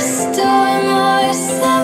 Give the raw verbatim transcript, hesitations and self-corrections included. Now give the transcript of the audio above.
Just doing more stuff.